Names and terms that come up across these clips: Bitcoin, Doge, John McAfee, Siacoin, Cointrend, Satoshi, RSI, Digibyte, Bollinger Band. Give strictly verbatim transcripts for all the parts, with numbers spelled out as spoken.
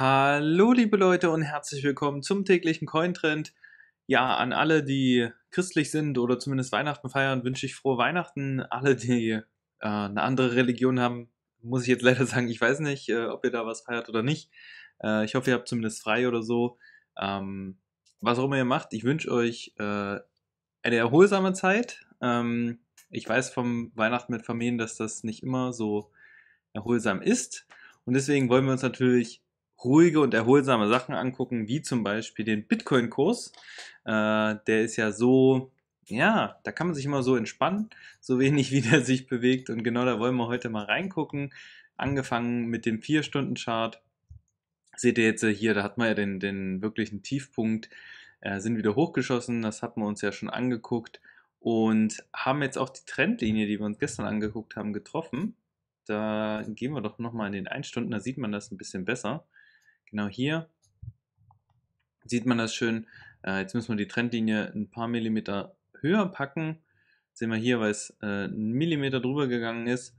Hallo liebe Leute und herzlich willkommen zum täglichen Cointrend. Ja, an alle, die christlich sind oder zumindest Weihnachten feiern, wünsche ich frohe Weihnachten. Alle, die äh, eine andere Religion haben, muss ich jetzt leider sagen, ich weiß nicht, äh, ob ihr da was feiert oder nicht. Äh, ich hoffe, ihr habt zumindest frei oder so. Ähm, was auch immer ihr macht, ich wünsche euch äh, eine erholsame Zeit. Ähm, ich weiß vom Weihnachten mit Familien, dass das nicht immer so erholsam ist. Und deswegen wollen wir uns natürlich ruhige und erholsame Sachen angucken, wie zum Beispiel den Bitcoin-Kurs. Äh, der ist ja so, ja, da kann man sich immer so entspannen, so wenig wie der sich bewegt. Und genau da wollen wir heute mal reingucken. Angefangen mit dem vier Stunden Chart. Seht ihr jetzt hier, da hat man ja den, den wirklichen Tiefpunkt, äh, sind wieder hochgeschossen. Das hatten wir uns ja schon angeguckt und haben jetzt auch die Trendlinie, die wir uns gestern angeguckt haben, getroffen. Da gehen wir doch nochmal in den ein Stunden, da sieht man das ein bisschen besser. Genau hier sieht man das schön. Äh, jetzt müssen wir die Trendlinie ein paar Millimeter höher packen. Das sehen wir hier, weil es äh, einen Millimeter drüber gegangen ist.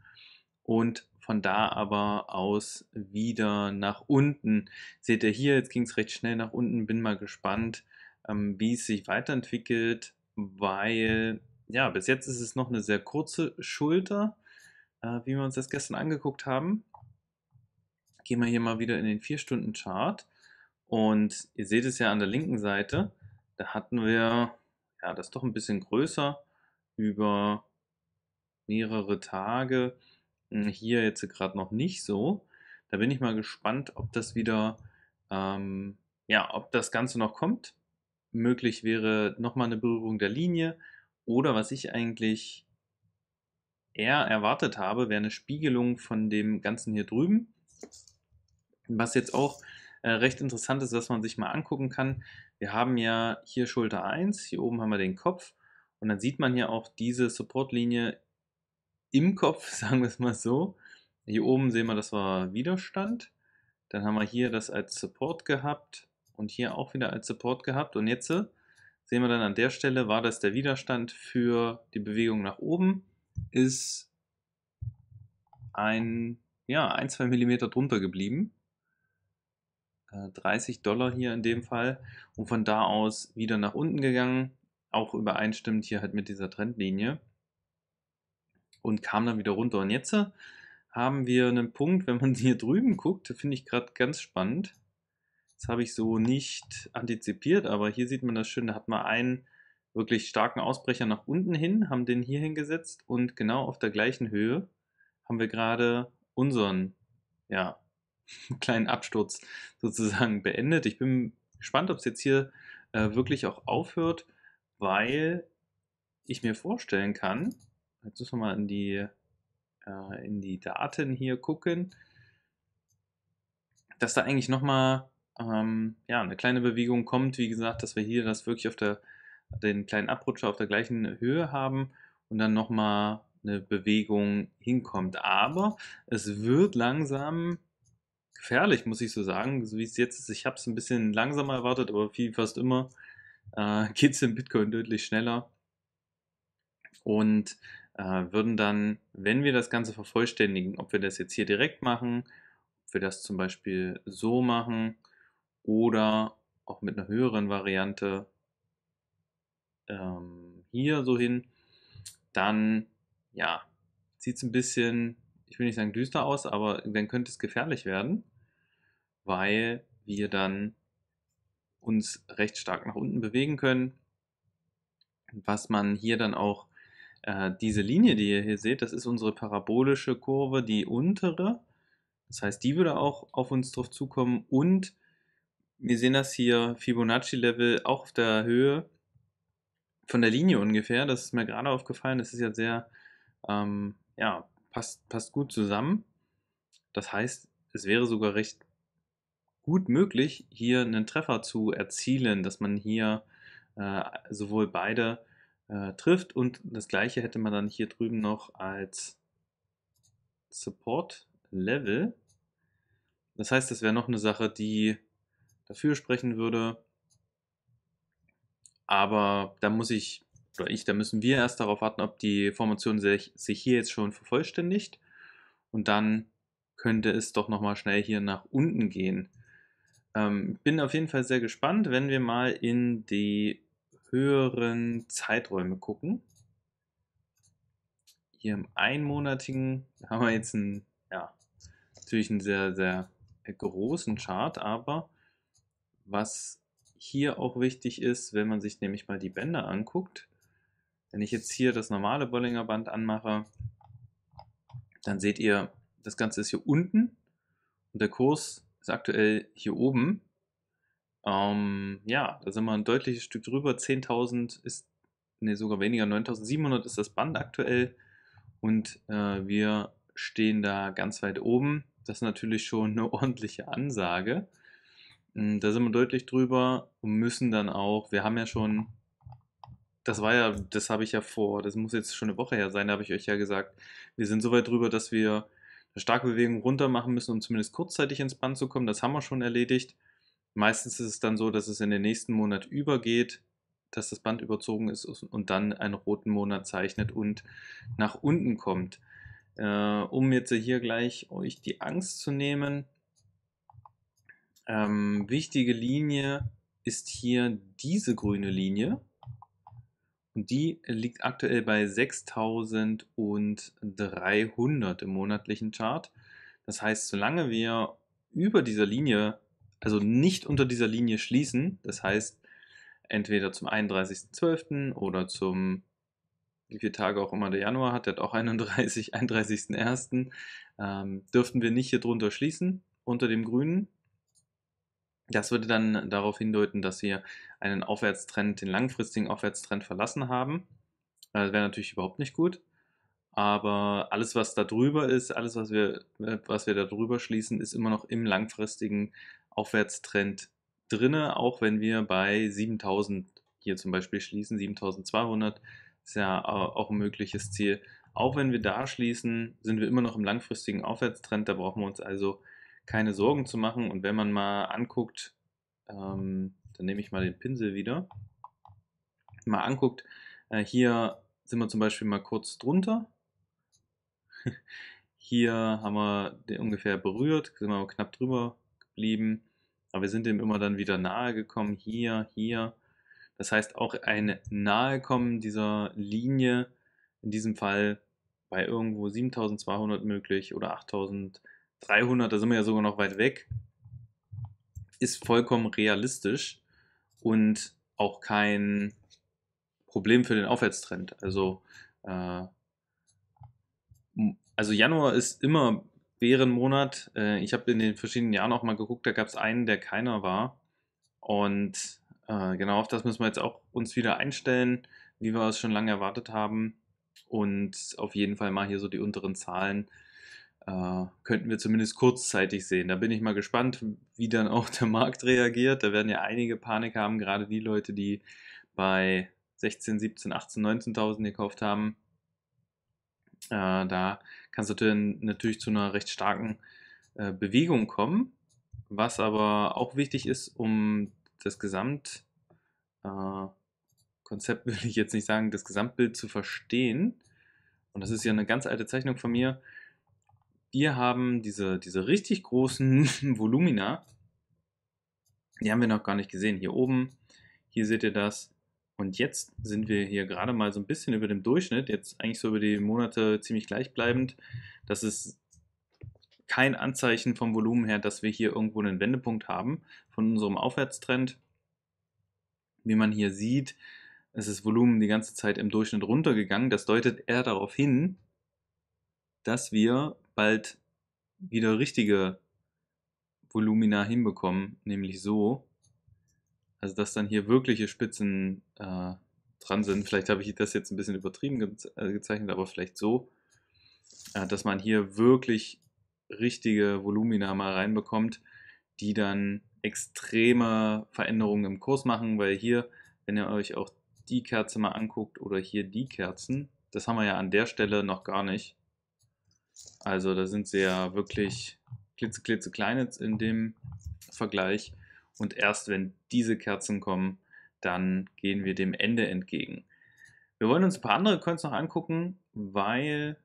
Und von da aber aus wieder nach unten. Seht ihr hier, jetzt ging es recht schnell nach unten. Bin mal gespannt, ähm, wie es sich weiterentwickelt, weil ja, bis jetzt ist es noch eine sehr kurze Schulter, äh, wie wir uns das gestern angeguckt haben. Gehen wir hier mal wieder in den vier Stunden Chart und ihr seht es ja an der linken Seite, da hatten wir ja das doch ein bisschen größer über mehrere Tage, hier jetzt gerade noch nicht so. Da bin ich mal gespannt, ob das wieder, ähm, ja, ob das Ganze noch kommt. Möglich wäre nochmal eine Berührung der Linie oder was ich eigentlich eher erwartet habe, wäre eine Spiegelung von dem Ganzen hier drüben. Was jetzt auch äh, recht interessant ist, was man sich mal angucken kann, wir haben ja hier Schulter eins, hier oben haben wir den Kopf und dann sieht man hier auch diese Supportlinie im Kopf, sagen wir es mal so. Hier oben sehen wir, das war Widerstand, dann haben wir hier das als Support gehabt und hier auch wieder als Support gehabt und jetzt sehen wir dann an der Stelle, war das der Widerstand für die Bewegung nach oben, ist ein, ja, ein bis zwei Millimeter drunter geblieben. dreißig Dollar hier in dem Fall und von da aus wieder nach unten gegangen, auch übereinstimmend hier halt mit dieser Trendlinie und kam dann wieder runter. Und jetzt haben wir einen Punkt, wenn man hier drüben guckt, finde ich gerade ganz spannend. Das habe ich so nicht antizipiert, aber hier sieht man das schön, da hat man einen wirklich starken Ausbrecher nach unten hin, haben den hier hingesetzt und genau auf der gleichen Höhe haben wir gerade unseren, ja, kleinen Absturz sozusagen beendet. Ich bin gespannt, ob es jetzt hier äh, wirklich auch aufhört, weil ich mir vorstellen kann, jetzt müssen wir mal in die, äh, in die Daten hier gucken, dass da eigentlich nochmal ähm, ja, eine kleine Bewegung kommt, wie gesagt, dass wir hier das wirklich auf der, den kleinen Abrutscher auf der gleichen Höhe haben und dann nochmal eine Bewegung hinkommt. Aber es wird langsam gefährlich, muss ich so sagen, so wie es jetzt ist. Ich habe es ein bisschen langsamer erwartet, aber wie fast immer äh, geht es im Bitcoin deutlich schneller und äh, würden dann, wenn wir das Ganze vervollständigen, ob wir das jetzt hier direkt machen, ob wir das zum Beispiel so machen oder auch mit einer höheren Variante ähm, hier so hin, dann ja, sieht es ein bisschen, ich will nicht sagen düster aus, aber dann könnte es gefährlich werden, weil wir dann uns recht stark nach unten bewegen können. Was man hier dann auch, äh, diese Linie, die ihr hier seht, das ist unsere parabolische Kurve, die untere. Das heißt, die würde auch auf uns drauf zukommen und wir sehen das hier, Fibonacci-Level auch auf der Höhe von der Linie ungefähr. Das ist mir gerade aufgefallen, das ist ja sehr, ähm, ja, Passt, passt gut zusammen. Das heißt, es wäre sogar recht gut möglich, hier einen Treffer zu erzielen, dass man hier äh, sowohl beide äh, trifft und das gleiche hätte man dann hier drüben noch als Support Level. Das heißt, das wäre noch eine Sache, die dafür sprechen würde. Aber da muss ich Oder ich, da müssen wir erst darauf warten, ob die Formation sich, sich hier jetzt schon vervollständigt und dann könnte es doch nochmal schnell hier nach unten gehen. Ähm, bin auf jeden Fall sehr gespannt, wenn wir mal in die höheren Zeiträume gucken. Hier im einmonatigen haben wir jetzt einen, ja, natürlich einen sehr, sehr großen Chart, aber was hier auch wichtig ist, wenn man sich nämlich mal die Bänder anguckt, wenn ich jetzt hier das normale Bollinger Band anmache, dann seht ihr, das Ganze ist hier unten und der Kurs ist aktuell hier oben. Ähm, ja, da sind wir ein deutliches Stück drüber. zehntausend ist, ne, sogar weniger, neuntausendsiebenhundert ist das Band aktuell. Und äh, wir stehen da ganz weit oben. Das ist natürlich schon eine ordentliche Ansage. Und da sind wir deutlich drüber und müssen dann auch, wir haben ja schon, das war ja, das habe ich ja vor, das muss jetzt schon eine Woche her sein, da habe ich euch ja gesagt, wir sind so weit drüber, dass wir eine starke Bewegung runter machen müssen, um zumindest kurzzeitig ins Band zu kommen. Das haben wir schon erledigt. Meistens ist es dann so, dass es in den nächsten Monat übergeht, dass das Band überzogen ist und dann einen roten Monat zeichnet und nach unten kommt. Äh, um jetzt hier gleich euch die Angst zu nehmen, ähm, wichtige Linie ist hier diese grüne Linie. Und die liegt aktuell bei sechstausenddreihundert im monatlichen Chart. Das heißt, solange wir über dieser Linie, also nicht unter dieser Linie schließen, das heißt entweder zum einunddreißigsten zwölften oder zum, wie viele Tage auch immer der Januar hat, der hat auch einunddreißigsten ersten Ähm, dürften wir nicht hier drunter schließen, unter dem grünen. Das würde dann darauf hindeuten, dass wir einen Aufwärtstrend, den langfristigen Aufwärtstrend verlassen haben. Das wäre natürlich überhaupt nicht gut. Aber alles, was da drüber ist, alles, was wir, was wir da drüber schließen, ist immer noch im langfristigen Aufwärtstrend drin. Auch wenn wir bei siebentausend hier zum Beispiel schließen, siebentausendzweihundert ist ja auch ein mögliches Ziel. Auch wenn wir da schließen, sind wir immer noch im langfristigen Aufwärtstrend. Da brauchen wir uns also keine Sorgen zu machen. Und wenn man mal anguckt, ähm, dann nehme ich mal den Pinsel wieder, mal anguckt, äh, hier sind wir zum Beispiel mal kurz drunter, hier haben wir den ungefähr berührt, sind wir knapp drüber geblieben, aber wir sind dem immer dann wieder nahe gekommen, hier, hier, das heißt auch ein Nahekommen dieser Linie, in diesem Fall bei irgendwo siebentausendzweihundert möglich oder achttausenddreihundert, da sind wir ja sogar noch weit weg, ist vollkommen realistisch und auch kein Problem für den Aufwärtstrend. Also, äh, also Januar ist immer Bärenmonat. Äh, ich habe in den verschiedenen Jahren auch mal geguckt, da gab es einen, der keiner war. Und äh, genau auf das müssen wir jetzt auch uns wieder einstellen, wie wir es schon lange erwartet haben. Und auf jeden Fall mal hier so die unteren Zahlen Uh, könnten wir zumindest kurzzeitig sehen. Da bin ich mal gespannt, wie dann auch der Markt reagiert. Da werden ja einige Panik haben, gerade die Leute, die bei sechzehn, siebzehn, achtzehn, neunzehntausend gekauft haben. Uh, da kann es natürlich, natürlich zu einer recht starken uh, Bewegung kommen, was aber auch wichtig ist, um das Gesamtkonzept, uh, will ich jetzt nicht sagen, das Gesamtbild zu verstehen. Und das ist ja eine ganz alte Zeichnung von mir. Wir haben diese, diese richtig großen Volumina, die haben wir noch gar nicht gesehen. Hier oben, hier seht ihr das. Und jetzt sind wir hier gerade mal so ein bisschen über dem Durchschnitt, jetzt eigentlich so über die Monate ziemlich gleichbleibend. Das ist kein Anzeichen vom Volumen her, dass wir hier irgendwo einen Wendepunkt haben von unserem Aufwärtstrend. Wie man hier sieht, ist das Volumen die ganze Zeit im Durchschnitt runtergegangen. Das deutet eher darauf hin, dass wir bald wieder richtige Volumina hinbekommen, nämlich so, also dass dann hier wirkliche Spitzen äh, dran sind. Vielleicht habe ich das jetzt ein bisschen übertrieben geze äh, gezeichnet, aber vielleicht so, äh, dass man hier wirklich richtige Volumina mal reinbekommt, die dann extreme Veränderungen im Kurs machen, weil hier, wenn ihr euch auch die Kerze mal anguckt oder hier die Kerzen, das haben wir ja an der Stelle noch gar nicht. Also da sind sie ja wirklich klitzeklitzeklein jetzt in dem Vergleich. Und erst wenn diese Kerzen kommen, dann gehen wir dem Ende entgegen. Wir wollen uns ein paar andere Coins noch angucken, weil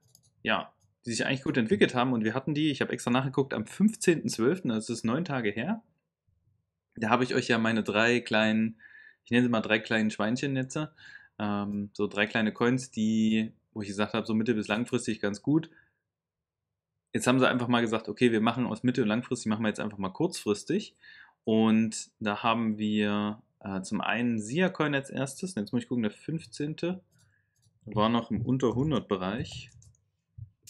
ja, die sich eigentlich gut entwickelt haben. Und wir hatten die, ich habe extra nachgeguckt, am fünfzehnten zwölften, also es ist neun Tage her. Da habe ich euch ja meine drei kleinen, ich nenne sie mal drei kleinen Schweinchennetze, ähm, so drei kleine Coins, die, wo ich gesagt habe, so mittel- bis langfristig ganz gut. Jetzt haben sie einfach mal gesagt, okay, wir machen aus mittel- und langfristig, machen wir jetzt einfach mal kurzfristig. Und da haben wir äh, zum einen Siacoin als erstes, jetzt muss ich gucken, der fünfzehnte war noch im unter hundert Bereich.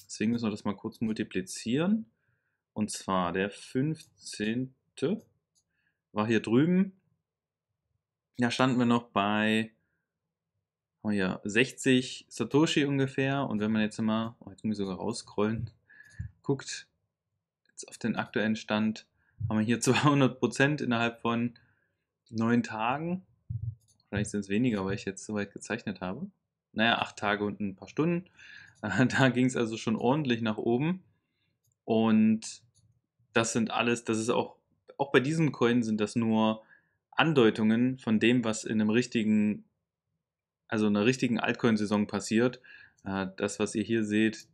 Deswegen müssen wir das mal kurz multiplizieren. Und zwar der fünfzehnte war hier drüben. Da standen wir noch bei oh ja, sechzig Satoshi ungefähr. Und wenn man jetzt mal, oh, jetzt muss ich sogar rausscrollen, guckt, jetzt auf den aktuellen Stand, haben wir hier zweihundert Prozent innerhalb von neun Tagen. Vielleicht sind es weniger, weil ich jetzt soweit gezeichnet habe. Naja, acht Tage und ein paar Stunden. Da ging es also schon ordentlich nach oben. Und das sind alles, das ist auch, auch bei diesem Coin sind das nur Andeutungen von dem, was in einem richtigen, also einer richtigen Altcoin-Saison passiert. Das, was ihr hier seht,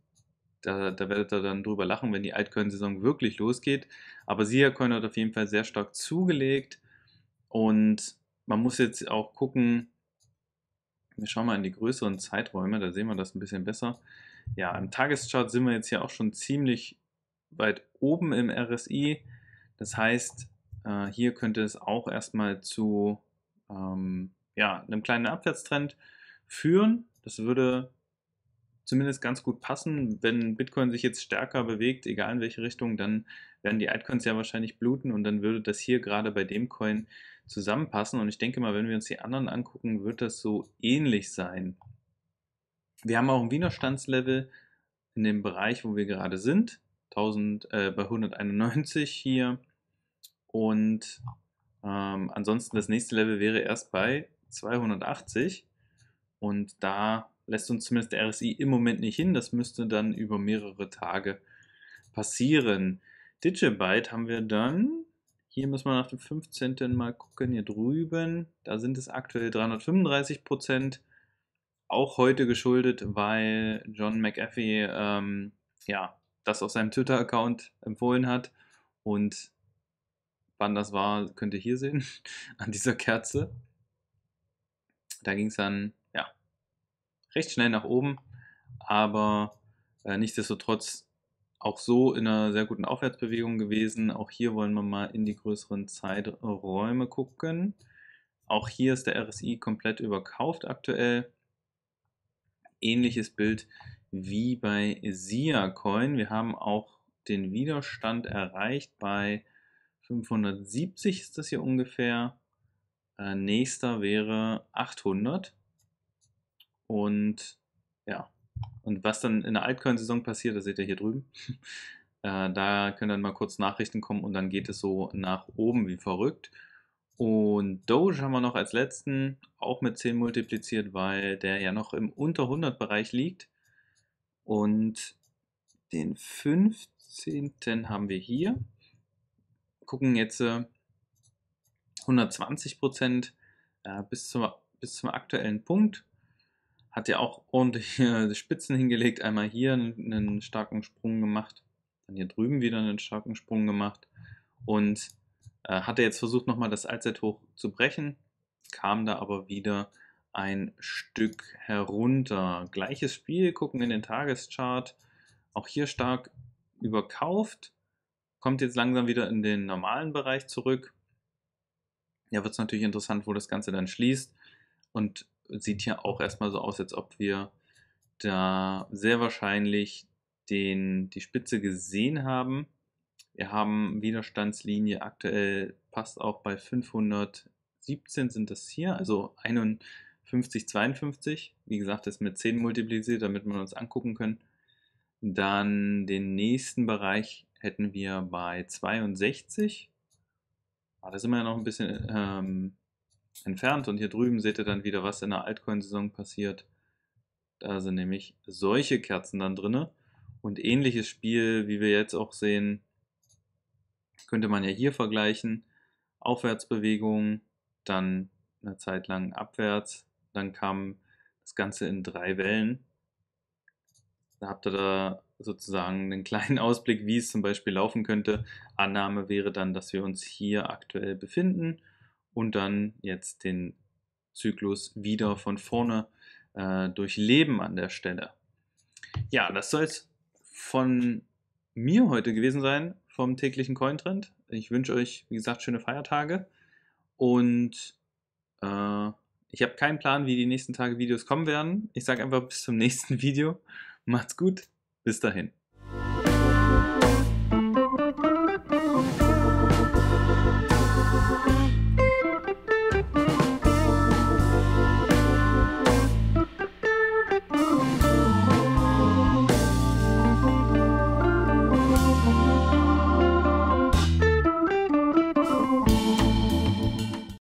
da, da werdet ihr dann drüber lachen, wenn die Altcoin-Saison wirklich losgeht. Aber Siacoin hat auf jeden Fall sehr stark zugelegt. Und man muss jetzt auch gucken, wir schauen mal in die größeren Zeiträume, da sehen wir das ein bisschen besser. Ja, im Tageschart sind wir jetzt hier auch schon ziemlich weit oben im R S I. Das heißt, hier könnte es auch erstmal zu ähm, ja, einem kleinen Abwärtstrend führen. Das würde zumindest ganz gut passen. Wenn Bitcoin sich jetzt stärker bewegt, egal in welche Richtung, dann werden die Altcoins ja wahrscheinlich bluten und dann würde das hier gerade bei dem Coin zusammenpassen. Und ich denke mal, wenn wir uns die anderen angucken, wird das so ähnlich sein. Wir haben auch ein Widerstandslevel in dem Bereich, wo wir gerade sind, tausend, äh, bei hunderteinundneunzig hier. Und ähm, ansonsten das nächste Level wäre erst bei zweihundertachtzig. Und da lässt uns zumindest der R S I im Moment nicht hin. Das müsste dann über mehrere Tage passieren. Digibyte haben wir dann, hier müssen wir nach dem fünfzehnten mal gucken, hier drüben, da sind es aktuell dreihundertfünfunddreißig Prozent, auch heute geschuldet, weil John McAfee ähm, ja, das auf seinem Twitter-Account empfohlen hat und wann das war, könnt ihr hier sehen, an dieser Kerze. Da ging es dann ja recht schnell nach oben, aber äh, nichtsdestotrotz auch so in einer sehr guten Aufwärtsbewegung gewesen. Auch hier wollen wir mal in die größeren Zeiträume gucken. Auch hier ist der R S I komplett überkauft aktuell. Ähnliches Bild wie bei Siacoin. Wir haben auch den Widerstand erreicht bei fünfhundertsiebzig ist das hier ungefähr. Äh, nächster wäre achthundert. Und ja. Und was dann in der Altcoin-Saison passiert, das seht ihr hier drüben. äh, da können dann mal kurz Nachrichten kommen und dann geht es so nach oben wie verrückt. Und Doge haben wir noch als letzten, auch mit zehn multipliziert, weil der ja noch im unter hundert-Bereich liegt. Und den fünfzehnten haben wir hier. Gucken jetzt äh, hundertzwanzig Prozent äh, bis, zum, bis zum aktuellen Punkt. Hat ja auch ordentliche Spitzen hingelegt, einmal hier einen starken Sprung gemacht, dann hier drüben wieder einen starken Sprung gemacht und äh, hatte jetzt versucht nochmal das Allzeithoch zu brechen, kam da aber wieder ein Stück herunter. Gleiches Spiel, gucken in den Tageschart, auch hier stark überkauft, kommt jetzt langsam wieder in den normalen Bereich zurück. Ja, wird es natürlich interessant, wo das Ganze dann schließt und sieht hier auch erstmal so aus, als ob wir da sehr wahrscheinlich den, die Spitze gesehen haben. Wir haben Widerstandslinie aktuell, passt auch bei fünfhundertsiebzehn sind das hier, also einundfünfzig Komma zweiundfünfzig. Wie gesagt, das mit zehn multipliziert, damit wir uns angucken können. Dann den nächsten Bereich hätten wir bei zweiundsechzig. Ah, da sind wir ja noch ein bisschen ähm, entfernt und hier drüben seht ihr dann wieder, was in der Altcoin-Saison passiert. Da sind nämlich solche Kerzen dann drin und ähnliches Spiel, wie wir jetzt auch sehen, könnte man ja hier vergleichen. Aufwärtsbewegung, dann eine Zeit lang abwärts, dann kam das Ganze in drei Wellen Da habt ihr da sozusagen einen kleinen Ausblick, wie es zum Beispiel laufen könnte. Annahme wäre dann, dass wir uns hier aktuell befinden und dann jetzt den Zyklus wieder von vorne äh, durchleben an der Stelle. Ja, das soll es von mir heute gewesen sein, vom täglichen Cointrend. Ich wünsche euch, wie gesagt, schöne Feiertage und äh, ich habe keinen Plan, wie die nächsten Tage Videos kommen werden. Ich sage einfach bis zum nächsten Video. Macht's gut, bis dahin.